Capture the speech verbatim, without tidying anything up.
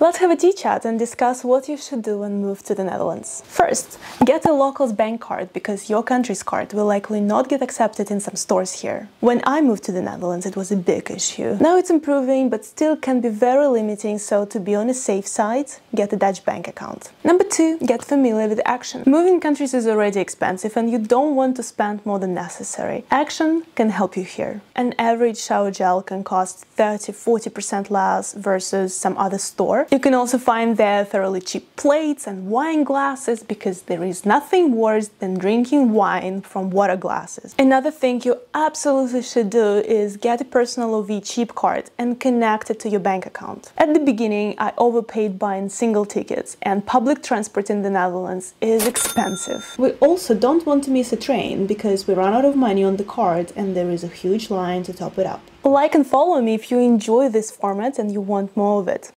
Let's have a chit-chat and discuss what you should do when moved to the Netherlands. First, get a local's bank card, because your country's card will likely not get accepted in some stores here. When I moved to the Netherlands, it was a big issue. Now it's improving, but still can be very limiting, so to be on a safe side, get a Dutch bank account. Number two, get familiar with Action. Moving countries is already expensive and you don't want to spend more than necessary. Action can help you here. An average shower gel can cost thirty to forty percent less versus some other store. You can also find there thoroughly cheap plates and wine glasses, because there is nothing worse than drinking wine from water glasses. Another thing you absolutely should do is get a personal O V chip card and connect it to your bank account. At the beginning, I overpaid buying single tickets, and public transport in the Netherlands is expensive. We also don't want to miss a train because we run out of money on the card and there is a huge line to top it up. Like and follow me if you enjoy this format and you want more of it.